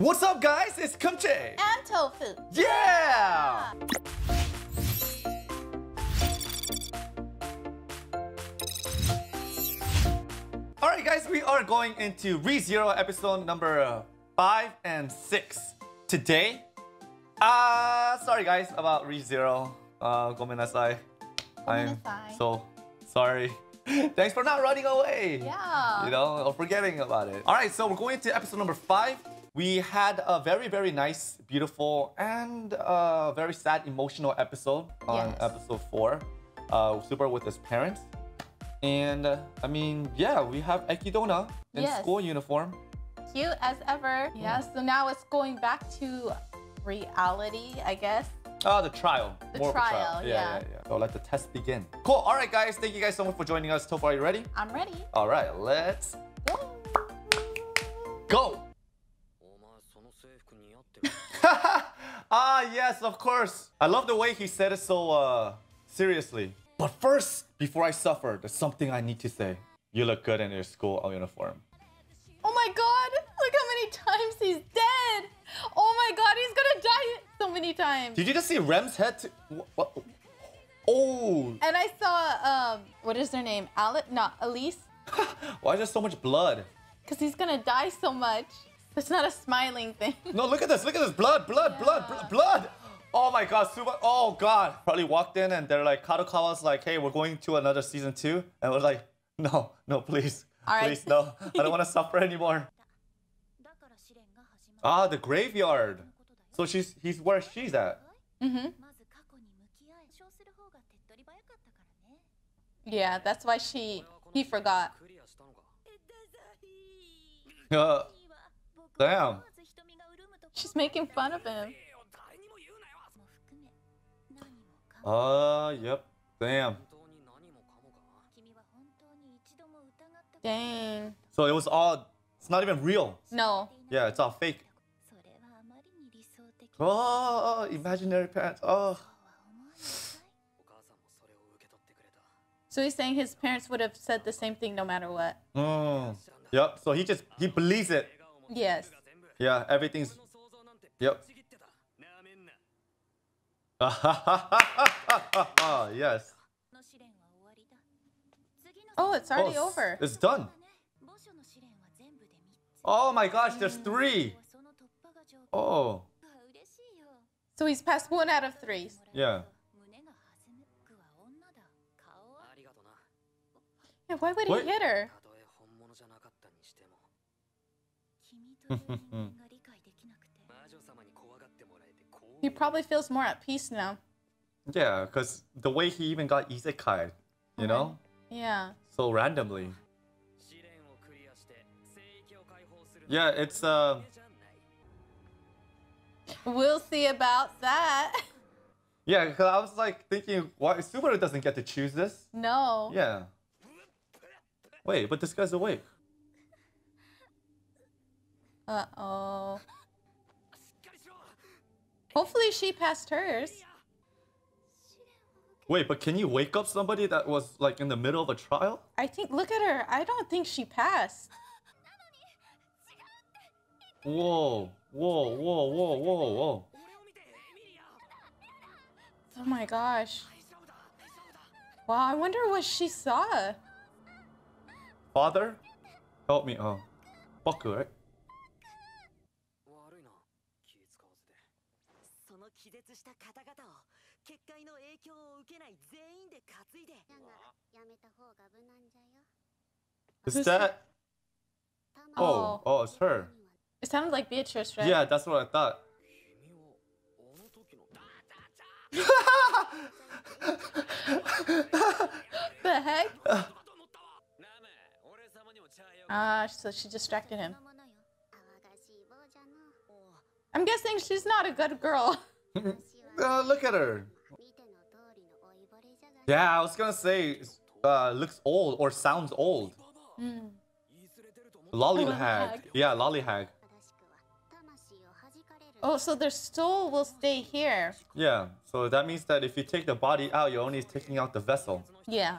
What's up, guys? It's Kimchi! And Tofu! Yeah! Alright guys, we are going into ReZero episode number 5 and 6 today. Sorry guys about ReZero. Gomenasai. I'm so sorry. Thanks for not running away. Yeah. You know, or forgetting about it. Alright, so we're going into episode number 5. We had a very, very nice, beautiful, and very sad, emotional episode on episode 4. Subaru with his parents. And, I mean, yeah, we have Echidona in school uniform. Cute as ever. Yeah, so now it's going back to reality, I guess. The trial. The trial. Yeah. So let the test begin. Cool. All right, guys. Thank you guys so much for joining us. Tofu, are you ready? I'm ready. All right, let's go. Yes, of course. I love the way he said it so seriously. But first, before I suffer, there's something I need to say. You look good in your school uniform. Oh my god, look how many times he's dead. Oh my god, he's gonna die so many times. Did you just see Rem's head? Oh. And I saw, what is their name? Elise? Why is there so much blood? Because he's gonna die so much. That's not a smiling thing. No, look at this, blood. Oh my god, Subaru, oh god. Probably walked in and they're like, Kadokawa's like, hey, we're going to another season 2. And we're like, no, no, please. All please, no. I don't want to suffer anymore. Ah, the graveyard. So he's where she's at. Mm-hmm. Yeah, that's why he forgot. Damn. She's making fun of him. Yep. Damn. Dang. So it was all, it's not even real. No. Yeah, it's all fake. Oh, imaginary parents. Oh. So he's saying his parents would have said the same thing no matter what. Mm. Yep. So he believes it. Yes. Yeah, everything's. Yep. Yes. Oh, it's already over. It's done. Oh my gosh, there's 3. Oh. So he's passed 1 out of 3. Yeah. Yeah, why would he hit her? He probably feels more at peace now. Yeah, because the way he even got Isekai, you know? Yeah. So randomly. Yeah, it's we'll see about that. Yeah, because I was like thinking, why Subaru doesn't get to choose this? No. Yeah. Wait, but this guy's awake. Uh-oh. Hopefully she passed hers. Wait, but can you wake up somebody that was like in the middle of a trial? I think, look at her. I don't think she passed. Whoa. Oh my gosh. Wow, I wonder what she saw. Father? Help me. Oh. Baku, right? Is that? Oh, it's her. It sounded like Beatrice, right? Yeah, that's what I thought. The heck? Ah, so she distracted him. I'm guessing she's not a good girl. Look at her. Yeah, I was gonna say, looks old or sounds old. Mm. Lollyhag. Yeah, lollyhag. Oh, so their soul will stay here. Yeah, so that means that if you take the body out, you're only taking out the vessel. Yeah.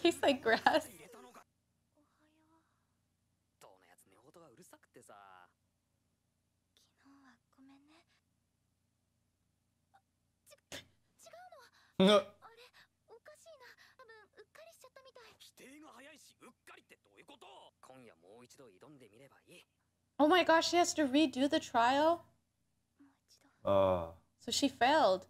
tastes like grass. No. Oh my gosh, she has to redo the trial? So she failed.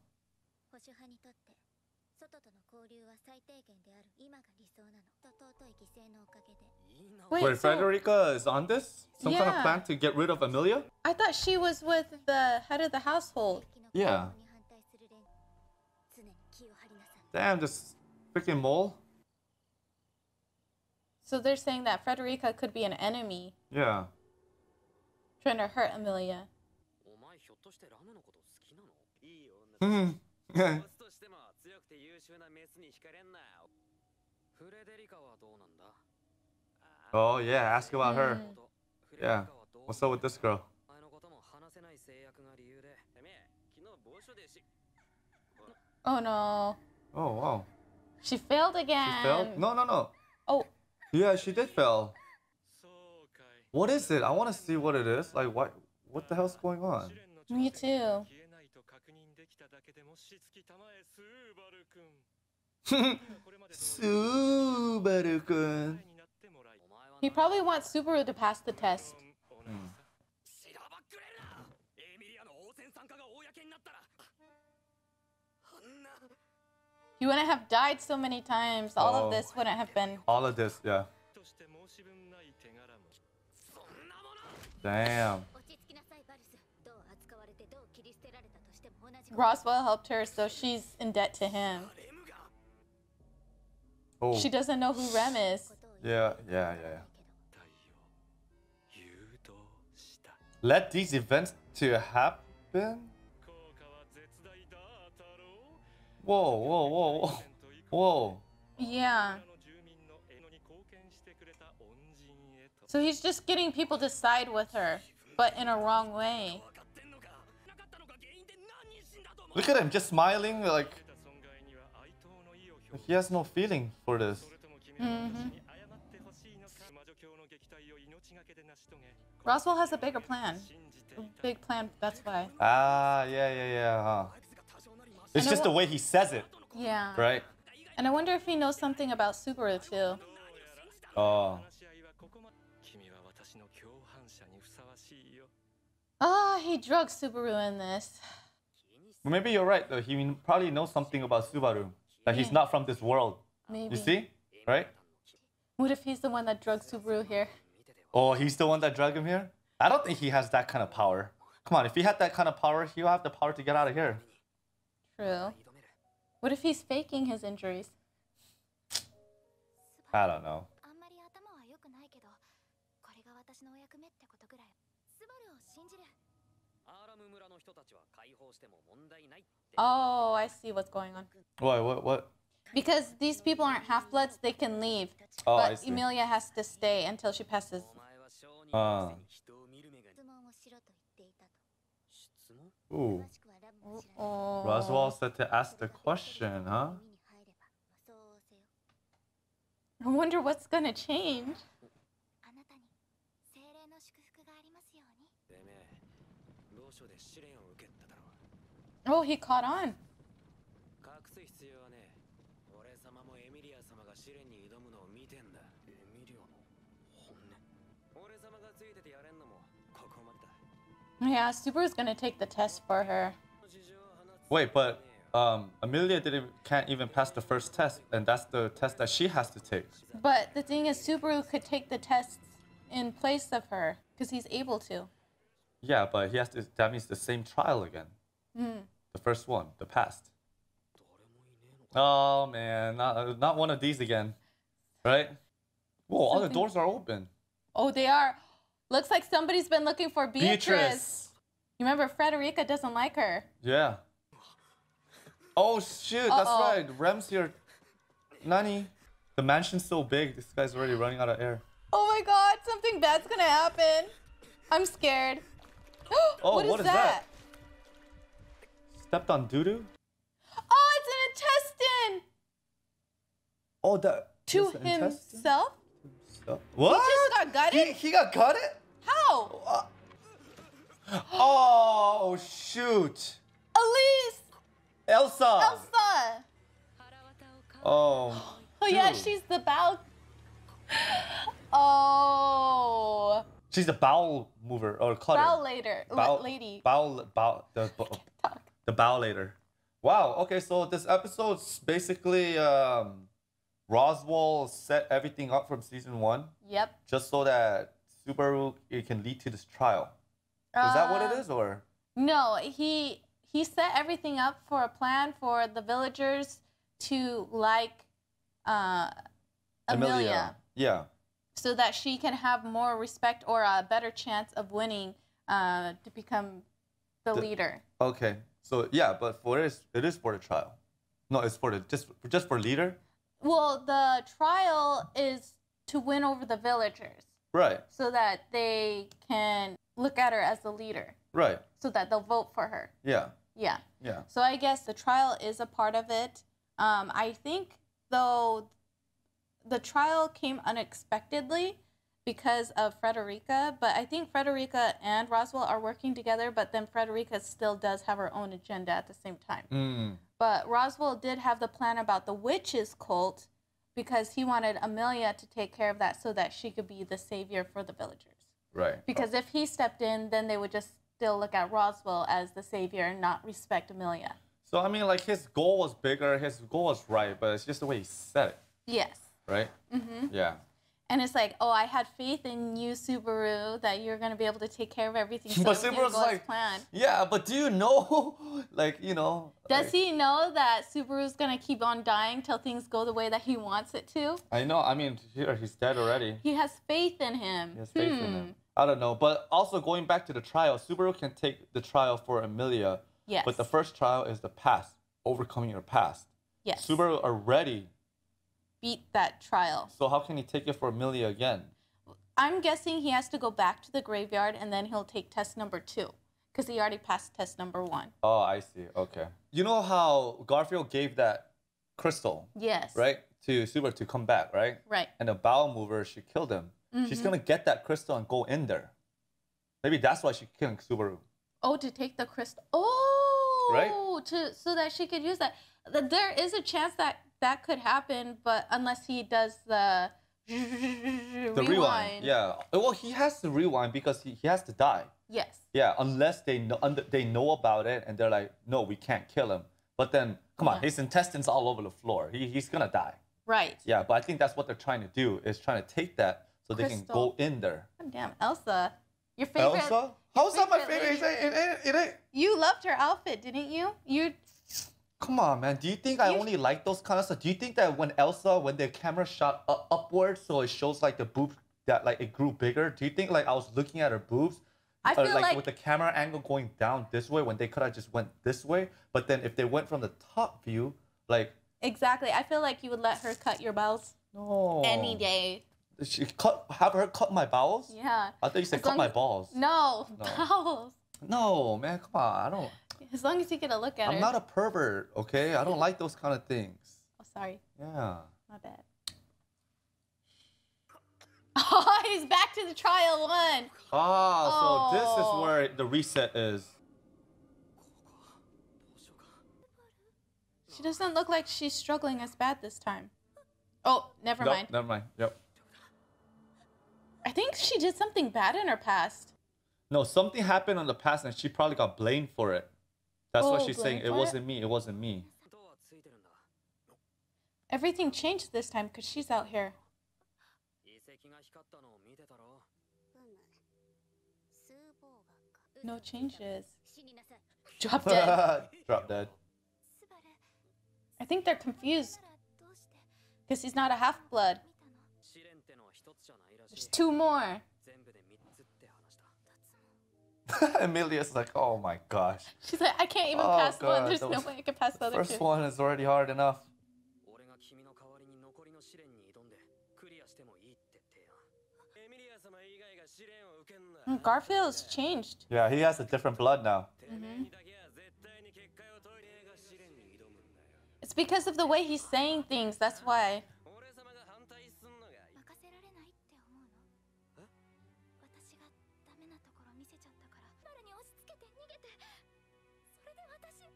Wait, Frederica is on this? Some kind of plan to get rid of Emilia? I thought she was with the head of the household. Yeah. Damn, this freaking mole. So they're saying that Frederica could be an enemy. Yeah. Trying to hurt Emilia. Hmm. Oh yeah, ask about her. Yeah. What's up with this girl? Oh no. Oh wow. She failed again. She failed? No, no, no. Oh. Yeah, she did fail. What is it? I want to see what it is. Like, what the hell's going on? Me too. Subaru-kun. He probably wants Subaru to pass the test. You wouldn't have died so many times. All of this wouldn't have been. All of this, yeah. Damn. Roswell helped her, so she's in debt to him. Oh. She doesn't know who Rem is. Yeah, yeah, yeah. Let these events to happen? Whoa, whoa, whoa, whoa. Yeah. So he's just getting people to side with her, but in a wrong way. Look at him, just smiling, like... He has no feeling for this. Mm-hmm. Roswell has a bigger plan. A big plan, that's why. Ah, yeah, yeah, yeah, huh. It's just the way he says it. Yeah. Right? And I wonder if he knows something about Subaru, too. Oh. Oh, he drugged Subaru in this. Maybe you're right, though. He probably knows something about Subaru. That he's not from this world. Maybe. You see? Right? What if he's the one that drugged Subaru here? Oh, he's the one that drugged him here? I don't think he has that kind of power. Come on, if he had that kind of power, he'll have the power to get out of here. True. What if he's faking his injuries? I don't know. Oh, I see what's going on. Why? What? Because these people aren't half-bloods, they can leave. Oh, but I see. Emilia has to stay until she passes. Ooh. Uh-oh. Roswell said to ask the question, huh? I wonder what's gonna change. Oh, he caught on. Yeah, Subaru's gonna take the test for her. Wait, but Emilia can't even pass the first test, and that's the test that she has to take. But the thing is, Subaru could take the test in place of her, because he's able to. Yeah, but he has to. That means the same trial again. Mm. The first one, the past. Oh man, not one of these again, right? Whoa, all the doors are open. Oh, they are. Looks like somebody's been looking for Beatrice. You remember, Frederica doesn't like her. Yeah. Oh, shoot, that's right. Rem's here. Nani. The mansion's so big, this guy's already running out of air. Oh my god, something bad's gonna happen. I'm scared. Oh, what is that? Stepped on doo-doo? Oh, it's an intestine! Oh, that... to himself? What? He just got gutted? He got gutted? How? Oh, shoot. Elise! Elsa! Oh. Oh, dude. Yeah, she's the bowel. Oh. She's the bowel mover or clutter. Bowel lady. Wow. Okay, so this episode's basically Roswell set everything up from season 1. Yep. Just so that Subaru it can lead to this trial. Is that what it is, or? No, he set everything up for a plan for the villagers to like Emilia. Yeah. So that she can have more respect or a better chance of winning to become the leader. Okay. So yeah, but for this, it is for the trial. No, it's for the just for leader. Well, the trial is to win over the villagers. Right. So that they can look at her as the leader. Right. So that they'll vote for her. Yeah. Yeah. Yeah. So I guess the trial is a part of it. I think, though, the trial came unexpectedly because of Frederica. But I think Frederica and Roswell are working together. But then Frederica still does have her own agenda at the same time. Mm. But Roswell did have the plan about the witches' cult because he wanted Emilia to take care of that so that she could be the savior for the villagers. Right. Because if he stepped in, then they would just still look at Roswell as the savior and not respect Emilia. So, I mean, like, his goal was bigger. His goal was right, but it's just the way he said it. Yes. Right? Mm-hmm. Yeah. And it's like, oh, I had faith in you, Subaru, that you're going to be able to take care of everything. So but Subaru's like, yeah, but do you know, like, you know. Does he know that Subaru's going to keep on dying till things go the way that he wants it to? I know. I mean, he's dead already. He has faith in him. He has faith in him. I don't know. But also going back to the trial, Subaru can take the trial for Emilia. Yes. But the first trial is the past, overcoming your past. Yes. Subaru already beat that trial. So how can he take it for Emilia again? I'm guessing he has to go back to the graveyard and then he'll take test number 2 because he already passed test number 1. Oh, I see. Okay. You know how Garfield gave that crystal? Yes. Right? To Subaru to come back, right? Right. And the bowel mover, she killed him. Mm-hmm. She's going to get that crystal and go in there. Maybe that's why she killed Subaru. Oh, to take the crystal. Oh! Right? So that she could use that. There is a chance that that could happen, but unless he does the rewind. Yeah. Well, he has to rewind because he has to die. Yes. Yeah, unless they know about it and they're like, no, we can't kill him. But then, come on, his intestines all over the floor. He's going to die. Right. Yeah, but I think that's what they're trying to do, is trying to take that so crystal. They can go in there. God damn, Elsa. Your favorite. Elsa? How's that my favorite? It ain't. You loved her outfit, didn't you? Come on, man. Do you think I only like those kind of stuff? Do you think that when the camera shot upwards, so it shows like the boob that like it grew bigger? Do you think like I was looking at her boobs? I feel like with the camera angle going down this way when they could have just went this way. But then if they went from the top view, like exactly. I feel like you would let her cut your bowels. No. Any day. She have her cut my bowels? Yeah. I thought you said cut my balls. No, bowels. No, man, come on. I don't. As long as you get a look at her. I'm not a pervert, okay? I don't like those kind of things. Oh, sorry. Yeah. My bad. Oh, he's back to the trial 1. Ah, so this is where the reset is. She doesn't look like she's struggling as bad this time. Oh, never mind. Never mind. Yep. I think she did something bad in her past. No, something happened in the past and she probably got blamed for it. That's what she's saying. It wasn't me. It wasn't me. Everything changed this time because she's out here. No changes. Drop dead. Drop dead. I think they're confused because he's not a half-blood. There's 2 more. Emilia's like, oh my gosh. She's like, I can't even pass one. There's no way I can pass the other 2. First one is already hard enough. Garfield's changed. Yeah, he has a different blood now. Mm-hmm. It's because of the way he's saying things. That's why. なところ見せちゃったから丸に押し付けて逃げてそれで私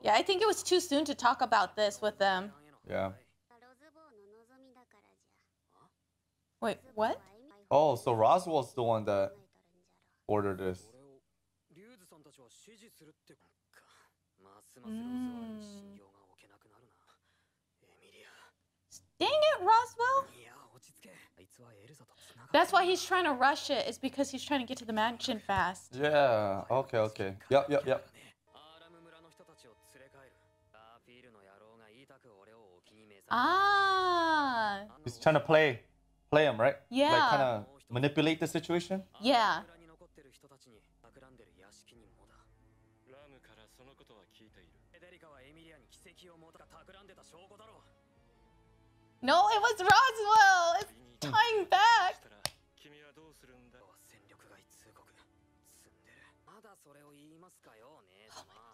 Yeah, I think it was too soon to talk about this with them. Yeah. Wait, what? Oh, so Roswell's the one that ordered this. Dang it, Roswell! That's why he's trying to rush it. It's because he's trying to get to the mansion fast. Yeah, okay, okay. Yep. Ah! He's trying to play him, right? Yeah. Like, kind of manipulate the situation? Yeah. No, it was Roswell! It's tying back!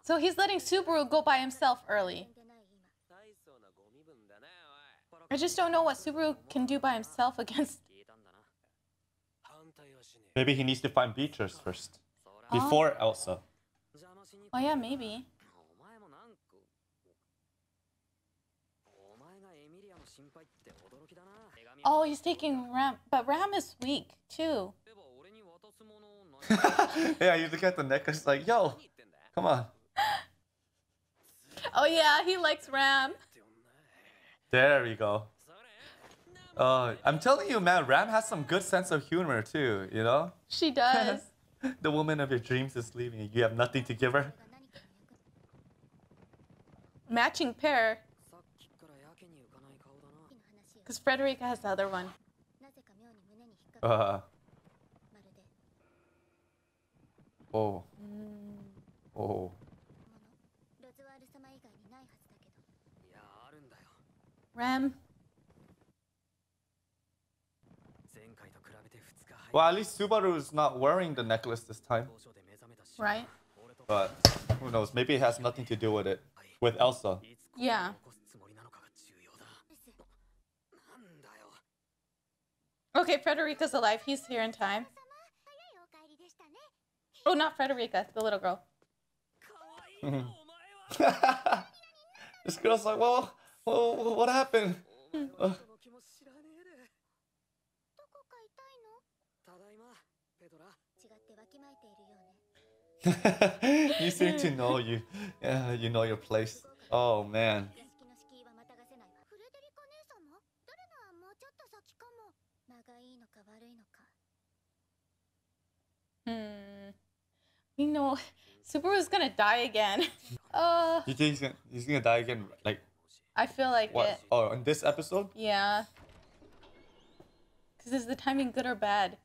So he's letting Subaru go by himself early. I just don't know what Subaru can do by himself against... Maybe he needs to find Beatrice first. Before Elsa. Oh yeah, maybe. Oh, he's taking Ram, but Ram is weak too. Yeah, you look at the necklace like, yo, come on. Oh yeah, he likes Ram. There we go. I'm telling you, man, Ram has some good sense of humor too, you know? She does. The woman of your dreams is leaving. You have nothing to give her. Matching pair. Because Frederica has the other one. Oh. Oh. Ram. Well, at least Subaru is not wearing the necklace this time. Right. But who knows? Maybe it has nothing to do with it. With Elsa. Yeah. Okay, Frederica's alive. He's here in time. Oh, not Frederica, the little girl. This girl's like, well, what happened? You seem to know you know your place. Oh man. You know, Subaru's gonna die again. You think he's gonna die again? Like, I feel like what? It. Oh, in this episode? Yeah. Because is the timing good or bad?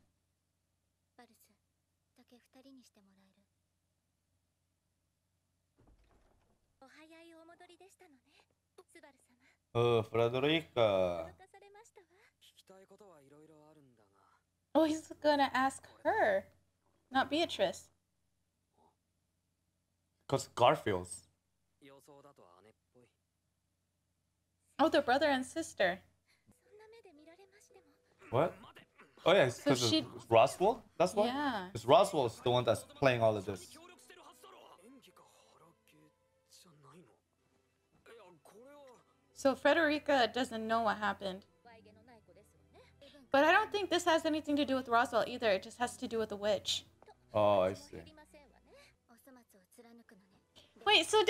Oh, Frederica. Oh, he's gonna ask her, not Beatrice. Because Garfield's. Oh, they're brother and sister. What? Oh yeah, it's because it's Roswell? That's why? Yeah. Because Roswell's the one that's playing all of this. So Frederica doesn't know what happened. But I don't think this has anything to do with Roswell either. It just has to do with the witch. Oh, I see. Wait, so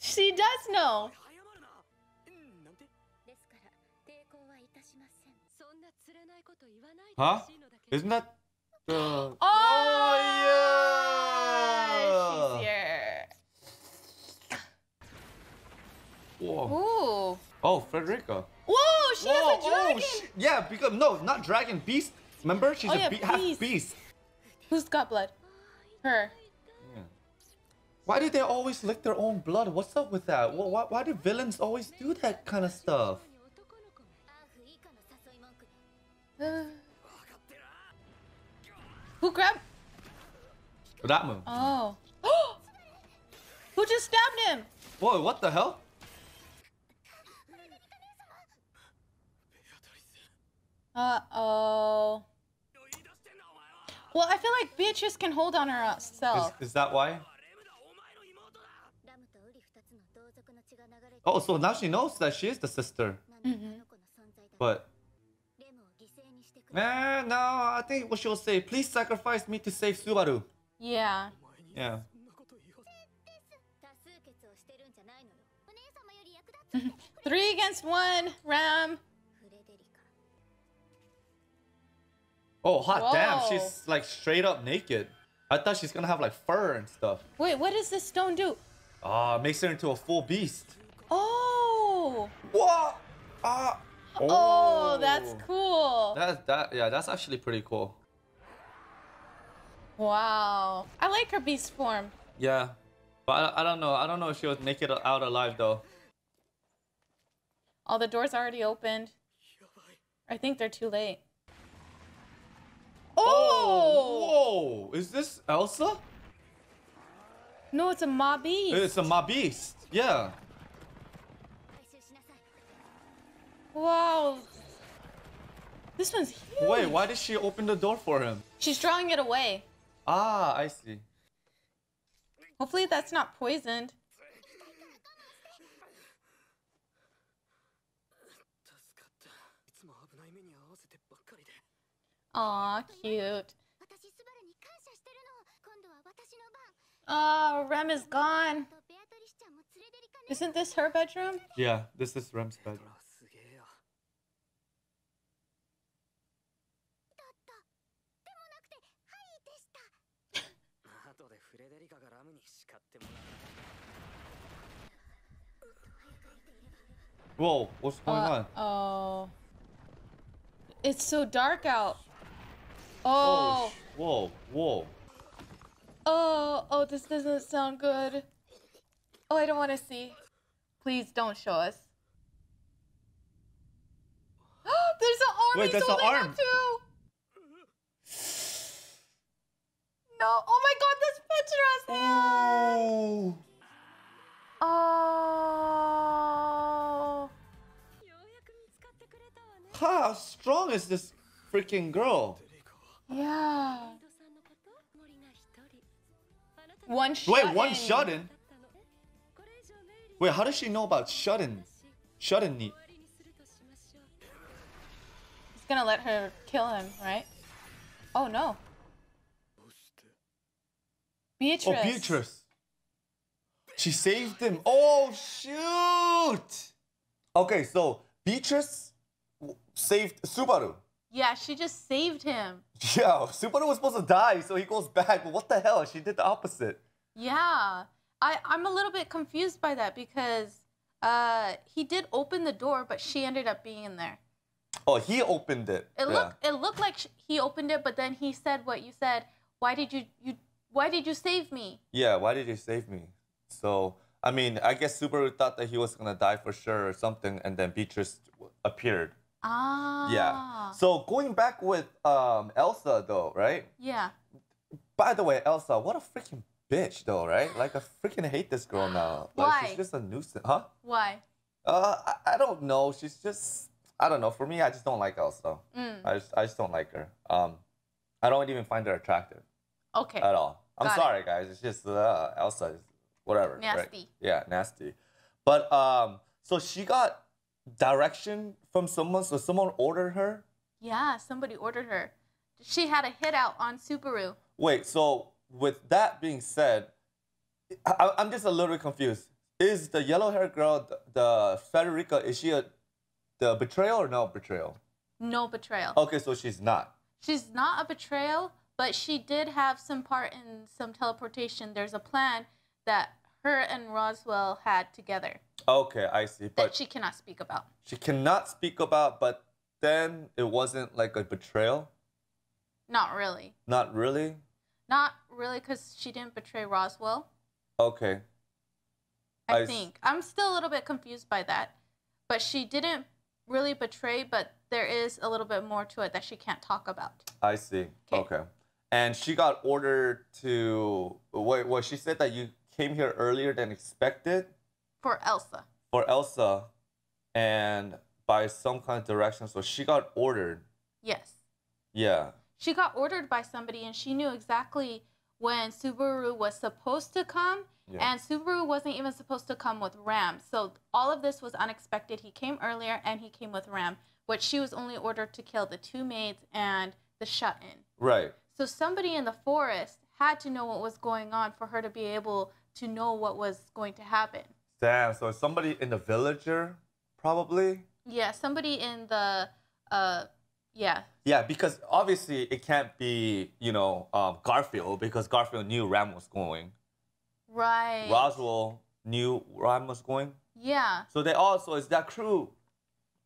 she does know. Huh? Isn't that the... Oh, yeah! She's here. Whoa. Ooh. Oh, Frederica. Whoa, she has a dragon! Yeah, because... No, not dragon. Beast. Remember? She's half-beast. Who's got blood? Her. Yeah. Why do they always lick their own blood? What's up with that? Why do villains always do that kind of stuff? Who grabbed? That move. Oh. Who just stabbed him? Whoa, what the hell? Uh-oh. Well, I feel like Beatrice can hold on herself. Is that why? Oh, so now she knows that she is the sister. Mm-hmm. But... man, no, I think what she'll say, please sacrifice me to save Subaru. Yeah. Yeah. Three against one, Ram. Oh, hot Whoa. Damn, she's like straight up naked. I thought she's gonna have like fur and stuff. Wait, what does this stone do? Ah, makes her into a full beast. Oh. What? Ah. Oh, that's cool. That's actually pretty cool. Wow. I like her beast form. Yeah. But I don't know. I don't know if she'll make it out alive though. All the doors already opened. I think they're too late. Oh! Whoa! Is this Elsa? No, it's a Maw Beast. It's a Maw Beast. Yeah. Wow. This one's huge. Wait, why did she open the door for him? She's drawing it away. Ah, I see. Hopefully that's not poisoned. Aw, cute. Oh, Rem is gone. Isn't this her bedroom? Yeah, this is Rem's bedroom. Whoa, what's going on? Oh. It's so dark out. Oh. Whoa, whoa. Oh, oh, this doesn't sound good. Oh, I don't want to see. Please don't show us. There's an arm. Wait, that's an arm too. No. Oh my God, that's Petra's hand. Oh. How strong is this freaking girl? Yeah. One shot. Wait, one shot in. Wait, how does she know about shut-in? Shut-in need. He's gonna let her kill him, right? Oh no. Beatrice. Oh, Beatrice. She saved him. Oh shoot! Okay, so Beatrice saved Subaru. Yeah, she just saved him. Yeah, Subaru was supposed to die, so he goes back. But what the hell? She did the opposite. Yeah. I'm a little bit confused by that because he did open the door, but she ended up being in there. Oh, he opened it. It looked like he opened it, but then he said what you said. Why did you save me? Yeah, why did you save me? So, I mean, I guess Subaru thought that he was going to die for sure or something, and then Beatrice appeared. Ah. Yeah. So going back with Elsa though, right? Yeah. By the way, Elsa, what a freaking bitch though, right? Like, I freaking hate this girl now. Like, why? She's just a nuisance, huh? Why? I don't know. She's just, I don't know. For me, I just don't like Elsa. Mm. I just don't like her. I don't even find her attractive. Okay. At all. I'm sorry, guys. It's just Elsa, whatever. Nasty. Right? Yeah, nasty. But so she got direction from someone, so someone ordered her? Yeah, somebody ordered her. She had a hit out on Subaru. Wait, so with that being said, I'm just a little bit confused. Is the yellow-haired girl, the Frederica, is she the betrayal or no betrayal? No betrayal. Okay, so she's not. She's not a betrayal, but she did have some part in some teleportation. There's a plan that her and Roswell had together. Okay, I see. But that she cannot speak about. She cannot speak about, but then it wasn't like a betrayal? Not really. Not really? Not really, because she didn't betray Roswell. Okay. I think. I'm still a little bit confused by that. But she didn't really betray, but there is a little bit more to it that she can't talk about. I see. Okay. And she got ordered to... Wait, well, she said that you came here earlier than expected? For Elsa. For Elsa, and by some kind of direction, so she got ordered. Yes. Yeah. She got ordered by somebody, and she knew exactly when Subaru was supposed to come. Yeah. And Subaru wasn't even supposed to come with Ram. So all of this was unexpected. He came earlier, and he came with Ram. But she was only ordered to kill the two maids and the shut-in. Right. So somebody in the forest had to know what was going on for her to be able to know what was going to happen. Damn, so somebody in the villager, probably? Yeah, somebody in the, yeah. Yeah, because obviously it can't be, you know, Garfield, because Garfield knew Ram was going. Right. Roswell knew Ram was going. Yeah. So they also, it's that crew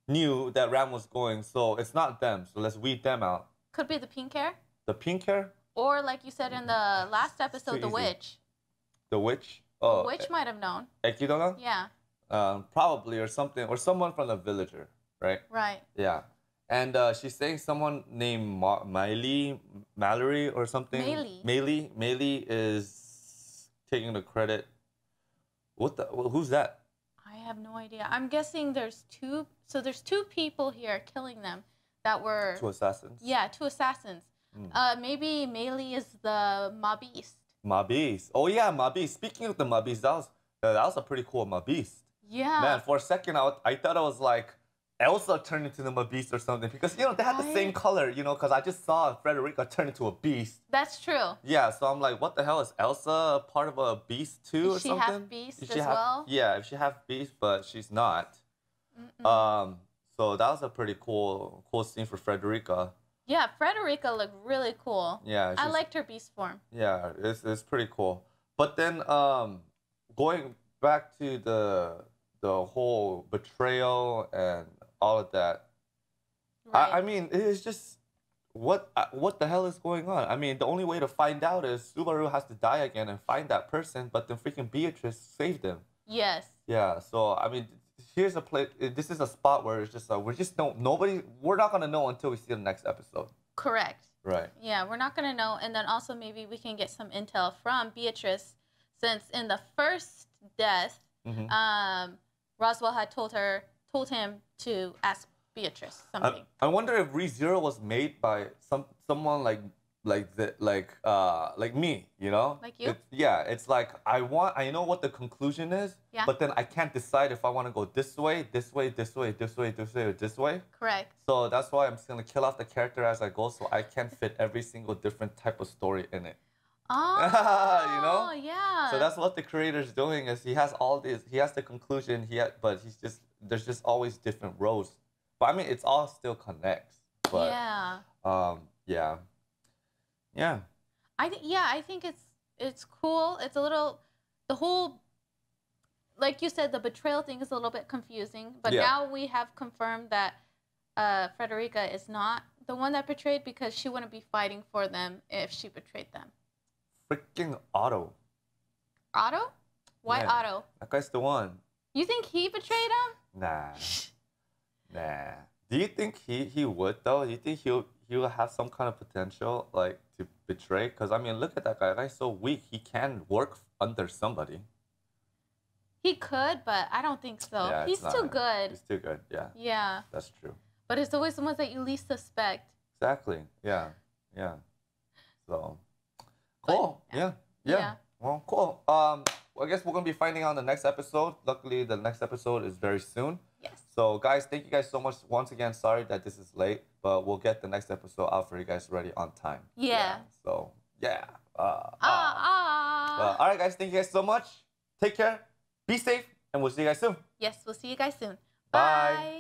knew that Ram was going, so it's not them. So let's weed them out. Could be the pink hair. The pink hair? Or like you said in the last episode, the witch. The witch? Oh, the witch might have known. Echidona? Yeah. Probably, or something, or someone from the villager, right? Right. Yeah. And she's saying someone named Mallory or something. Meili. Meili. Meili is taking the credit. What the? Who's that? I have no idea. I'm guessing there's two. So there's two people here killing them that were... Two assassins? Yeah, two assassins. Mm. Maybe Meili is the Maw Beast. Maw Beast. Oh, yeah, Maw Beast. Speaking of the Maw Beast, that was a pretty cool Maw Beast. Yeah. Man, for a second, I thought I was like, Elsa turned into the Maw Beast or something. Because, you know, they had the same color, you know, because I just saw Frederica turn into a beast. That's true. Yeah, so I'm like, what the hell? Is Elsa part of a beast too or something? She half beast as well? Yeah, if she half beast, but she's not. Mm-mm. So that was a pretty cool scene for Frederica. Yeah, Frederica looked really cool. Yeah, I liked her beast form. Yeah, it's pretty cool. But then going back to the whole betrayal and all of that, right. I mean, it's just what the hell is going on? I mean, the only way to find out is Subaru has to die again and find that person, but then freaking Beatrice saved him. Yes. Yeah. So I mean. Here's a place. This is a spot where it's just we're not gonna know until we see the next episode. Correct. Right. Yeah, we're not gonna know, and then also maybe we can get some intel from Beatrice, since in the first death, mm-hmm. Roswell had told him to ask Beatrice something. I wonder if ReZero was made by someone like me, you know? Like you? It's like I know what the conclusion is, yeah. But then I can't decide if I want to go this way, this way, this way, this way, this way, or this way. Correct. So that's why I'm just going to kill off the character as I go so I can fit every single different type of story in it. Oh, you know? Yeah. So that's what the creator's doing is he has the conclusion, but there's just always different roads. But I mean, it's all still connects. But, yeah. Yeah. Yeah, I think it's cool. It's a little, the whole, like you said, the betrayal thing is a little bit confusing. But now we have confirmed that Frederica is not the one that betrayed, because she wouldn't be fighting for them if she betrayed them. Freaking Otto. Otto? Why yeah, Otto? That guy's the one. You think he betrayed him? Nah. Do you think he would though? Do you think he'll have some kind of potential, like, to betray? Because, I mean, look at that guy. That guy's so weak. He can work under somebody. He could, but I don't think so. Yeah, he's too good. He's too good, yeah. Yeah. That's true. But it's always the ones that you least suspect. Exactly, yeah, yeah. So, cool, but, yeah. Well, cool. I guess we're going to be finding out in the next episode. Luckily, the next episode is very soon. Yes. So, guys, thank you guys so much. Once again, sorry that this is late, but we'll get the next episode out for you guys ready on time. Yeah. So, yeah. All right, guys. Thank you guys so much. Take care. Be safe. And we'll see you guys soon. Yes, we'll see you guys soon. Bye. Bye.